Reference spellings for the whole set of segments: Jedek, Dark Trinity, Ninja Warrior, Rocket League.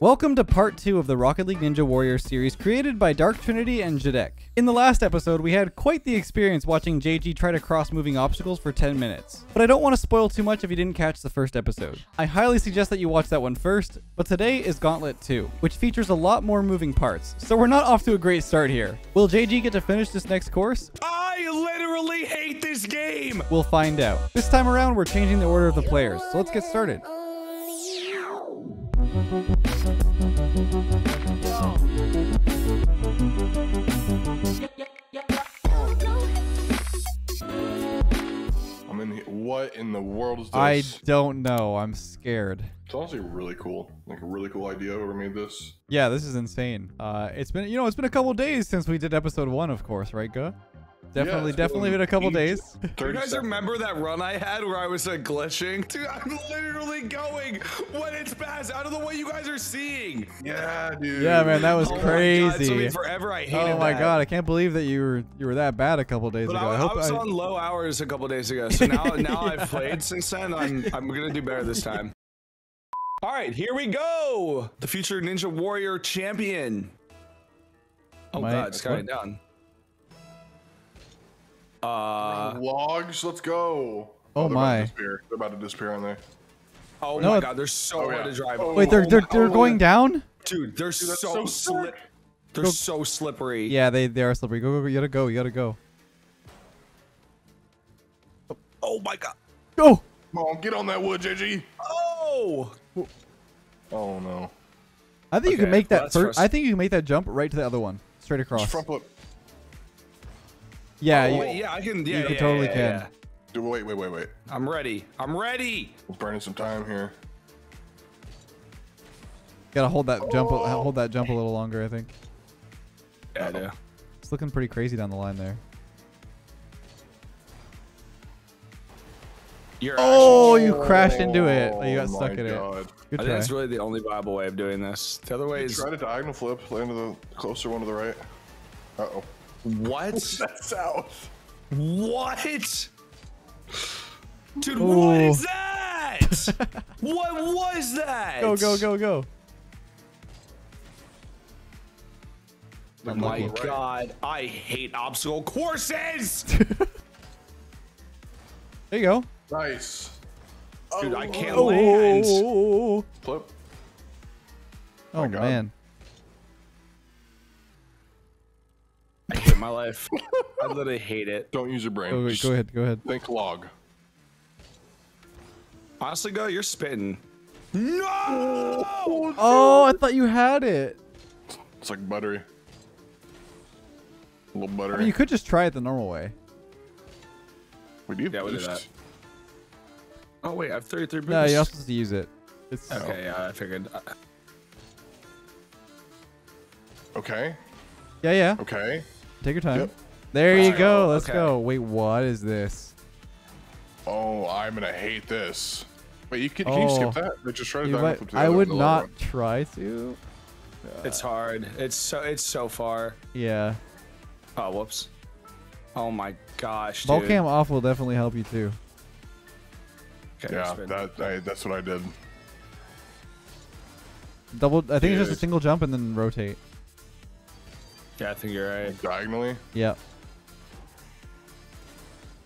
Welcome to part 2 of the Rocket League Ninja Warrior series created by Dark Trinity and Jedek. In the last episode, we had quite the experience watching JG try to cross moving obstacles for 10 minutes. But I don't want to spoil too much if you didn't catch the first episode. I highly suggest that you watch that one first, but today is Gauntlet 2, which features a lot more moving parts, so we're not off to a great start here. Will JG get to finish this next course? I literally hate this game! We'll find out. This time around, we're changing the order of the players, so let's get started. I'm in here. What in the world is this? I don't know. I'm scared. It's honestly really cool. Like a really cool idea. Whoever made this. Yeah, this is insane. It's been a couple days since we did episode 1, of course, right, Gu? Definitely been a couple days. Do you guys remember that run I had where I was glitching? Dude, I'm literally going when it's past out of the way you guys are seeing. Yeah, dude. Yeah, man, that was crazy. God, it's been forever. I hated that. Oh my god, I can't believe that you were that bad a couple days ago. I was on low hours a couple days ago, so now yeah. I've played since then. I'm gonna do better this time. All right, here we go. The future Ninja Warrior champion. Oh my god, it's going down. Logs, let's go. Oh my. They're about to disappear, aren't they? Oh no, my god, there's so hard to drive. Oh, wait, they're going down? Dude, they're so slippery. They're so slippery. Yeah, they are slippery. Go, go, go. You gotta go, you gotta go. Oh my god. Go! Come on, get on that wood, JG. Oh! Oh no. I think you can make that first. I think you can make that jump right to the other one. Straight across. Just front foot. Yeah, I can totally. Dude, wait. I'm ready. We're burning some time here. Gotta hold that jump. Hold that jump a little longer, I think. Yeah, I do. It's looking pretty crazy down the line there. You crashed into it. Like, you got stuck in it. Good try. I think that's really the only viable way of doing this. The other way is try to diagonal flip, land to the closer one to the right. Uh oh. What? That's out. What? Dude, what is that? What was that? Go, go, go, go. Oh my god, I hate obstacle courses! There you go. Nice. Dude, I can't land. Flip. Oh man. I hate my life. I literally hate it. Don't use your brain. Go ahead. Think log. Honestly, Go, you're spitting. No! Oh, I thought you had it. It's like buttery. A little buttery. I mean, you could just try it the normal way. We do. Yeah, we do that. Oh, wait, I have 33 boosts. No, you're supposed to use it. It's okay, yeah, I figured. Okay. Yeah, yeah. Okay. Take your time. Yep. There you go. Let's go. Wait, what is this? Oh, I'm gonna hate this. Wait, can you skip that? Or just try to dive up to the other, I would not try to. It's hard. It's so far. Yeah. Oh, whoops. Oh my gosh, dude. Volcam off will definitely help you too. Okay, yeah, that's what I did. It's just a single jump and then rotate. Yeah, I think you're right. Diagonally? Yeah.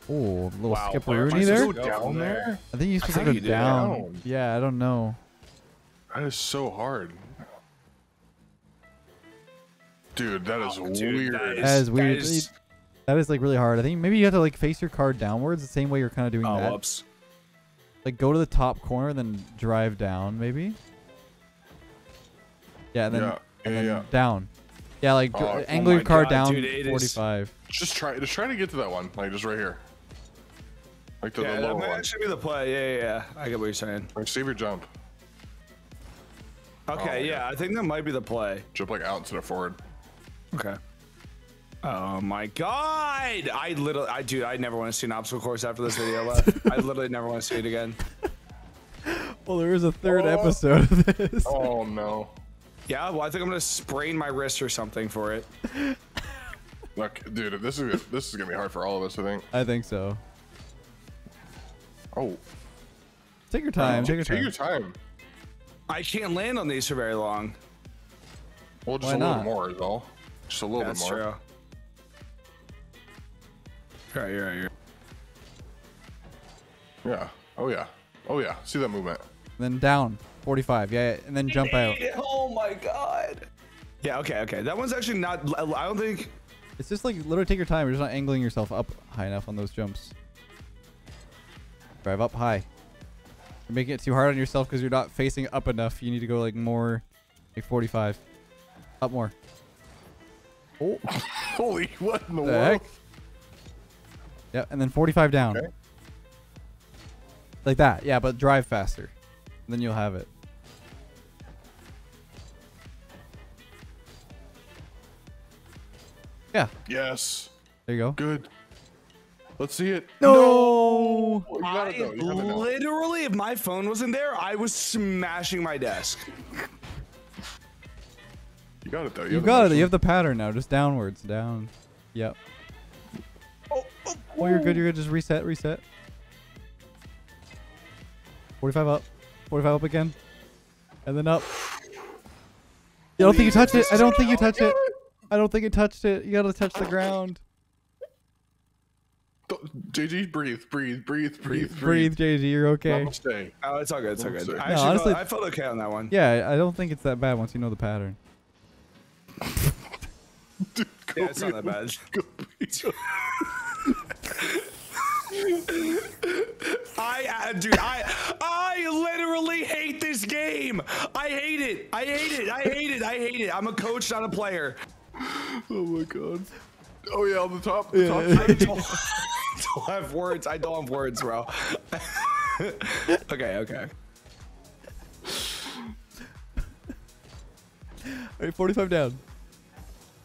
Oh, a little skipperoonie there? Down there? I think you're supposed to go down. Yeah, I don't know. That is so hard. Dude, that is weird. That is weird. That is like really hard. I think maybe you have to like face your car downwards the same way you're kind of doing that. Whoops. Like go to the top corner and then drive down maybe? Yeah, and then, down. Yeah, like angle your car down 45. Just try to get to that one, like just right here. Like to the lower one. That should be the play. Yeah. I get what you're saying. Like, save your jump. Okay, I think that might be the play. Jump like out instead of forward. Okay. Oh my god! I never want to see an obstacle course after this video. I literally never want to see it again. Well, there is a third episode of this. Oh no. Yeah, well, I think I'm gonna sprain my wrist or something for it. Look, dude, this is gonna be hard for all of us, I think. I think so. Oh, take your time. Take your time. I can't land on these for very long. Well, just Why not? A little more, though. Just a little bit more. That's true. Right here. Yeah. Oh, yeah. Oh, yeah. See that movement. And then down. 45. Yeah. And then jump out. Oh, my God. Yeah. Okay. Okay. That one's actually not. I don't think. It's just like literally take your time. You're just not angling yourself up high enough on those jumps. Drive up high. You're making it too hard on yourself because you're not facing up enough. You need to go like more, like 45. Up more. Oh. Holy, what in the world? Yeah, and then 45 down. Okay. Like that. Yeah, but drive faster. And then you'll have it. Yeah. Yes. There you go. Good. Let's see it. No. You got it, though. You have it now. Literally, if my phone wasn't there, I was smashing my desk. You got it, though. You got it. You have the pattern now. Just downwards. Down. Yep. Oh, you're good. You're good. Just reset. Reset. 45 up. 45 up again. And then up. I don't think you touched it. I don't think you touched it. I don't think it touched it. You gotta touch the ground. JG, breathe. JG, you're okay. Oh, it's all good. It's all good. I, no, honestly, I felt okay on that one. Yeah, I don't think it's that bad once you know the pattern. Dude, yeah, it's not that bad. Dude, I literally hate this game. I hate it. I'm a coach, not a player. Oh my God. Oh yeah, on the top. I don't have words. I don't have words, bro. Okay. All right, 45 down.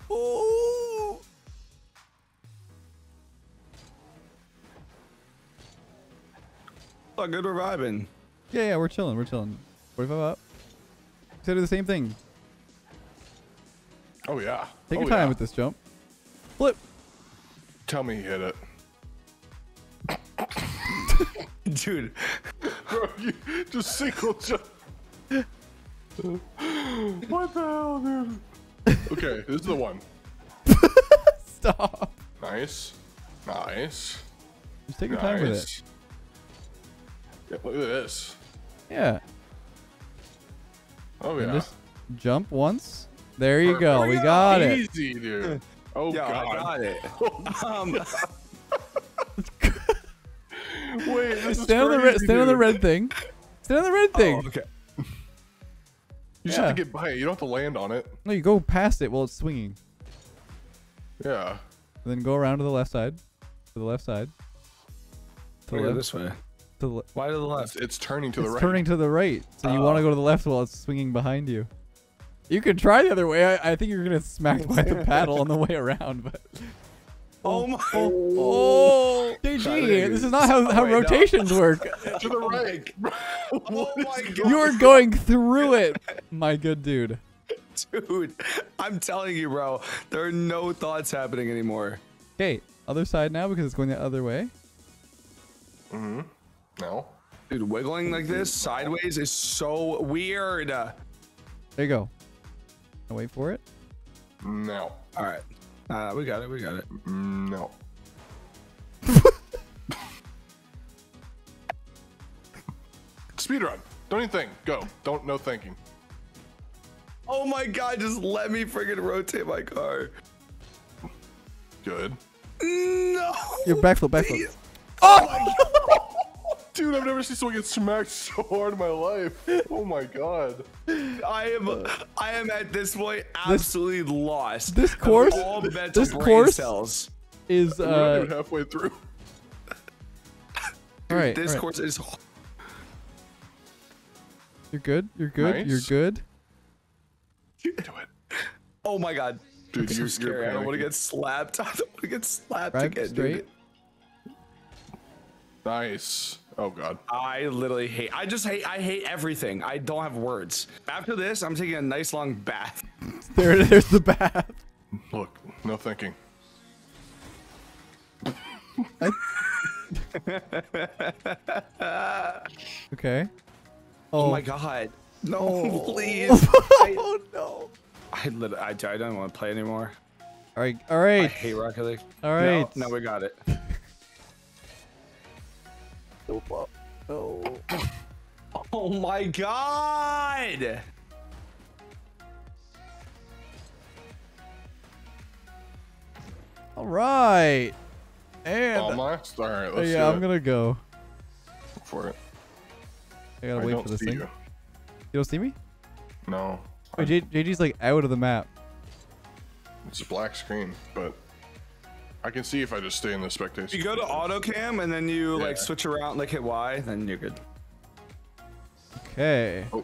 Oh. Oh, good, we're vibing. Yeah, we're chilling. 45 up. Consider the same thing. Oh yeah. Take your time with this jump. Flip. Tell me you hit it. Dude. Bro, you just single jump. What the hell, dude? Okay, this is the one. Stop. Nice. Just take your time with it. Yeah, look at this. Yeah. Oh, yeah. Just jump once. There you go. We got it. Easy, dude. Oh, yo, God. I got it. Oh, wait, this stand on the red thing. Stand on the red thing. Oh, okay. You just have to get by it. You don't have to land on it. No, you go past it while it's swinging. Yeah. And then go around to the left side. To the left side. To the left. This way. To the Why to the left? It's turning to the right. It's turning to the right. So you want to go to the left while it's swinging behind you. You could try the other way. I think you're gonna smack by the paddle on the way around, but oh my! Oh, JG, this is not how rotations work. To the right. Oh my God! You are going through it, my good dude. Dude, I'm telling you, bro, there are no thoughts happening anymore. Okay, other side now because it's going the other way. Mm-hmm. No. Dude, wiggling like this sideways is so weird. There you go. Wait for it. No. All right. We got it. No. Speed run. Don't even think. Go. Don't. No thinking. Oh my God! Just let me friggin' rotate my car. Good. No. Your backflip. Backflip. Oh my God. Dude, I've never seen someone get smacked so hard in my life. Oh my God. I am at this point absolutely lost. This course, this course is halfway through. Dude, all right, this course is. You're good. You're good. You do it. Oh my God, dude, you're scary. I don't want to get slapped. I don't want to get slapped again, dude. Nice. Oh God. I literally hate. I just hate. I hate everything. I don't have words. After this, I'm taking a nice long bath. There's the bath. Look, no thinking. Okay. Oh my God. No. Please. Oh, no. I don't want to play anymore. All right. All right. I hate Rocket League. All right. No, no, we got it. Oh. Oh my God. All right. And almost. All right, let's yeah, I'm going to go. Look for it. I got to wait for this thing. You don't see me? No. Wait, JG's like out of the map. It's a black screen, but I can see if I just stay in the spectator. You go to auto cam and then you like switch around, like hit Y, then you're good. Okay. Oh.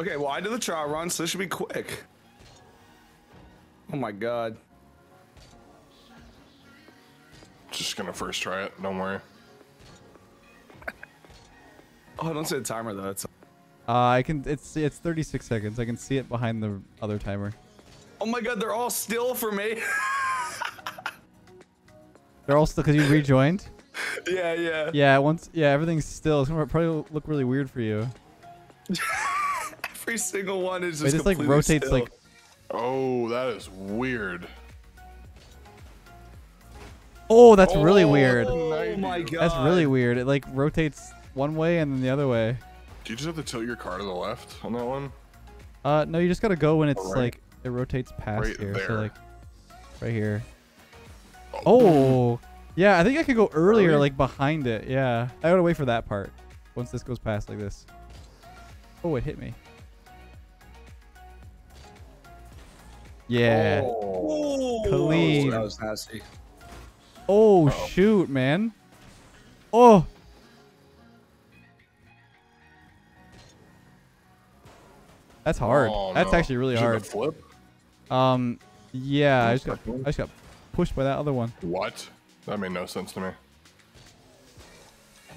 Okay, well I did the trial run, so this should be quick. Oh my God. Just gonna first try it, don't worry. Oh, don't say the timer though. It's I can. It's 36 seconds. I can see it behind the other timer. Oh my God, they're all still for me. They're all still because you rejoined. Yeah, yeah. Yeah, everything's still. It's gonna probably look really weird for you. Every single one is just. It just like rotates still. Like. Oh, that is weird. Oh, that's really weird. Oh my God. That's really weird. It like rotates one way and then the other way. Do you just have to tilt your car to the left on that one? No, you just gotta go when it's like it rotates past right here. There. So like right here. Oh. Oh. Yeah, I think I could go earlier like behind it. Yeah. I gotta wait for that part. Once this goes past like this. Oh, it hit me. Yeah. Oh. Clean. That was nasty. Oh, uh-oh. Shoot, man. Oh. That's hard. Oh, that's actually really hard. Flip? Yeah, I just got pushed by that other one. What? That made no sense to me.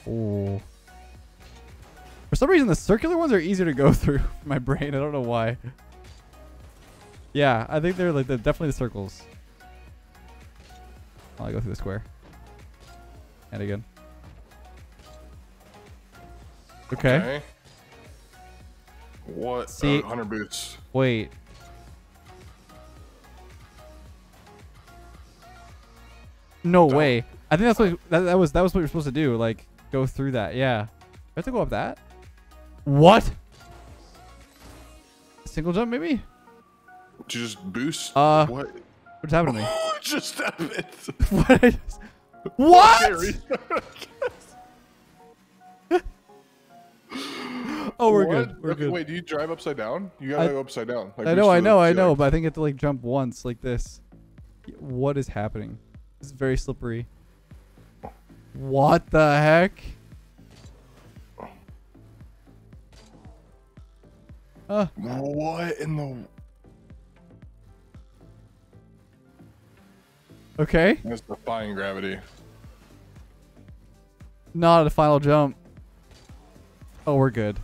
Oh. For some reason, the circular ones are easier to go through. My brain. I don't know why. Yeah, I think they're like definitely the circles. I'll go through the square. And again. Okay. What? See, 100 boots. Wait. No way. I think that's what that was what you're supposed to do. Like go through that. Yeah. I have to go up that. What? Single jump maybe? Did you just boost? What? What's happening to me? Just stop it. What? What? Oh, we're good. We're good. Wait, do you drive upside down? You gotta go upside down. Like, I know, but I think you have to like jump once like this. What is happening? It's very slippery. What the heck? What in the... Okay. That's defying gravity. Not a final jump. Oh, we're good.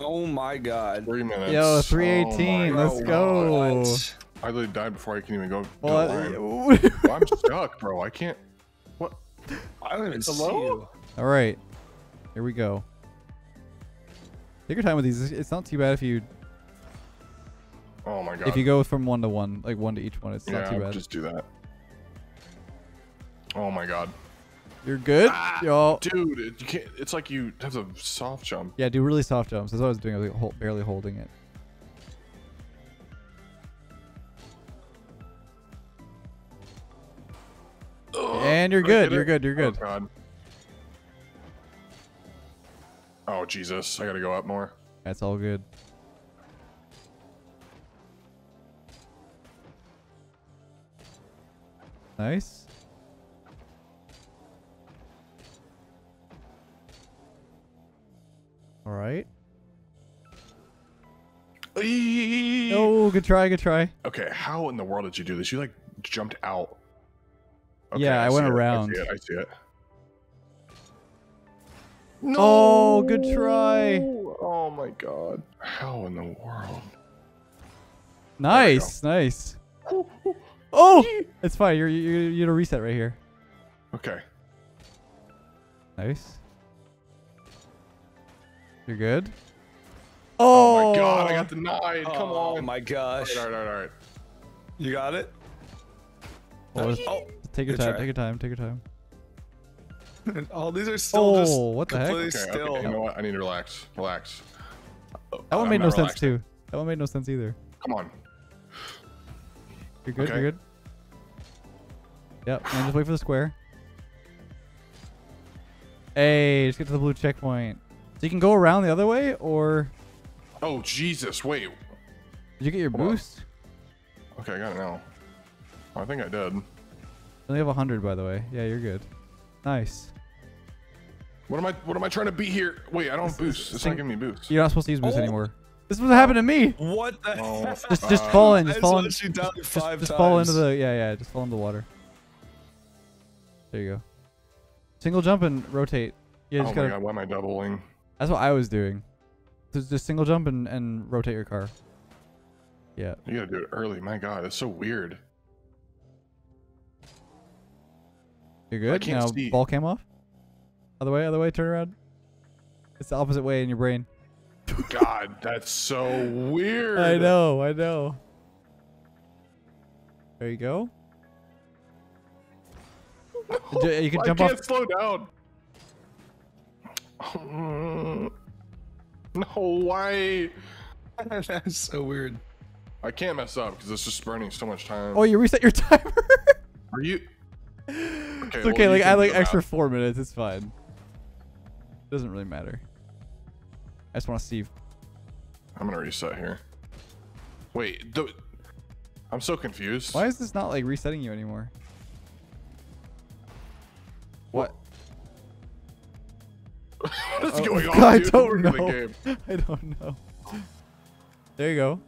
Oh my God. 3 minutes. Yo, 3:18. Let's go. What? I literally died before I can even go. What? Well, I'm stuck, bro. I can't. What? I don't even see you. All right. Here we go. Take your time with these. It's not too bad if you. Oh my God. If you go from one to one, like one to each one, it's not too bad. Just do that. Oh my God. You're good, y'all. Dude, you can't, it's like you have to soft jump. Yeah, do really soft jumps. That's what I was doing. I was like barely holding it. And you're good. You're good. You're good. Oh, God. Oh, Jesus. I got to go up more. That's all good. Nice. All right. Oh, good try, good try. Okay, how in the world did you do this? You like jumped out. Okay, yeah, I went around. I see it. No! Oh, good try. Oh my God. How in the world? Nice, nice. Oh, it's fine. You're gonna reset right here. Okay. Nice. You're good. Oh my god, I got the 9. Oh, come on. Oh my gosh. All right. You got it? Oh, take your time, take your time. Oh, these are still what the heck? Okay, you know what? I need to relax. That one made no sense too. That one made no sense either. Come on. You're good, you're good. Yep, and just wait for the square. Hey, just get to the blue checkpoint. So you can go around the other way, or... Oh, Jesus, wait. Did you get your boost? Okay, I got it now. I think I did. You only have 100, by the way. Yeah, you're good. Nice. What am I trying to beat here? Wait, I don't boost. It's not giving me boost. You're not supposed to use boost anymore. This is what happened to me. What the heck? Just fall in. Just fall into the just fall into the water. There you go. Single jump and rotate. Yeah, just my god, why am I doubling? That's what I was doing. Just single jump and rotate your car. Yeah. You gotta do it early. My god, it's so weird. You're good. I can't see. Ball came off. Other way, turn around. It's the opposite way in your brain. God, that's so weird. I know. There you go. You can jump off. I can't slow down. No, why? That's so weird. I can't mess up because it's just burning so much time. Oh, you reset your timer. Are you? Okay, it's okay. Well, like, I like extra 4 minutes. It's fine. It doesn't really matter. I just want to see. I'm gonna reset here. Wait, I'm so confused. Why is this not like resetting you anymore? What? What's going on? I don't know. I don't know. There you go.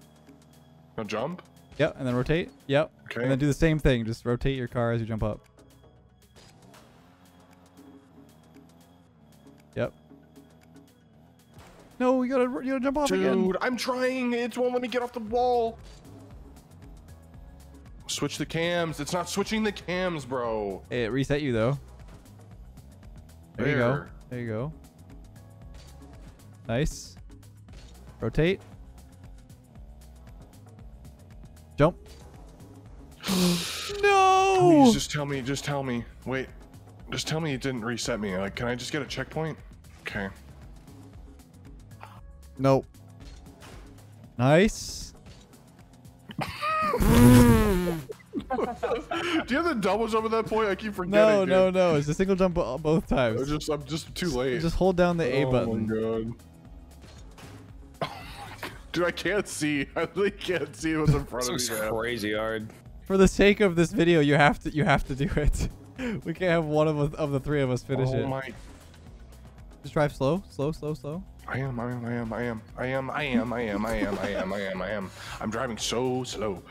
Now jump. Yep, and then rotate. Yep. Okay. And then do the same thing. Just rotate your car as you jump up. Yep. No, you gotta jump off again. Dude, I'm trying. It won't let me get off the wall. Switch the cams. It's not switching the cams, bro. It reset you though. There you go. There you go. Nice. Rotate. Jump. No. Please just tell me. Wait. Just tell me it didn't reset me. Like, can I just get a checkpoint? Okay. Nope. Nice. Do you have the double jump at that point? I keep forgetting. No. It's a single jump both times. I'm just too late. Just hold down the A button. Oh my god. Dude, I can't see. I really can't see what's in front of me. This is crazy hard. For the sake of this video, you have to do it. We can't have one of the three of us finish it. Oh my. Just drive slow. I am. I'm driving so slow.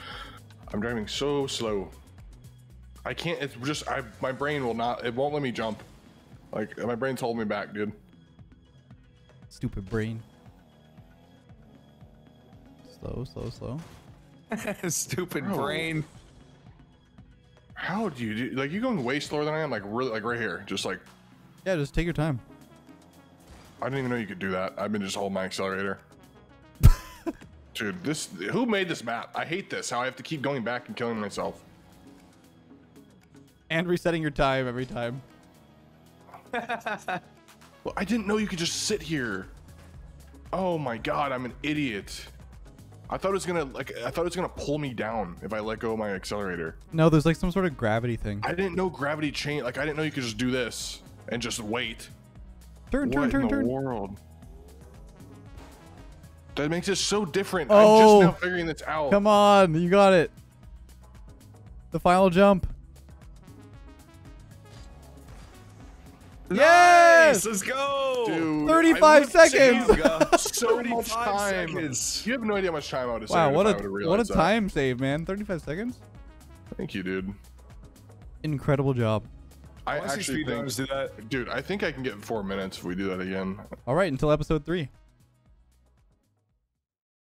I can't. It's just my brain will not. It won't let me jump. Like my brain's holding me back, dude. Stupid brain. Slow. Stupid brain. How do you do? Like, you're going way slower than I am. Like really, like right here. Just like. Yeah, just take your time. I didn't even know you could do that. I've been just holding my accelerator. Dude, who made this map? I hate this, how I have to keep going back and killing myself. And resetting your time every time. Well, I didn't know you could just sit here. Oh my god, I'm an idiot. I thought it was gonna pull me down if I let go of my accelerator. No, there's like some sort of gravity thing. I didn't know gravity changed. Like, I didn't know you could just do this and just wait. Turn. World. That makes it so different. I'm just now figuring this out. Come on, you got it. The final jump. Nice! Yes, let's go. Dude, 35 seconds. So much time. You have no idea how much time I would have saved. Wow, what a time save, man. 35 seconds. Thank you, dude. Incredible job. I actually think, dude, I think I can get 4 minutes if we do that again. All right, until episode 3.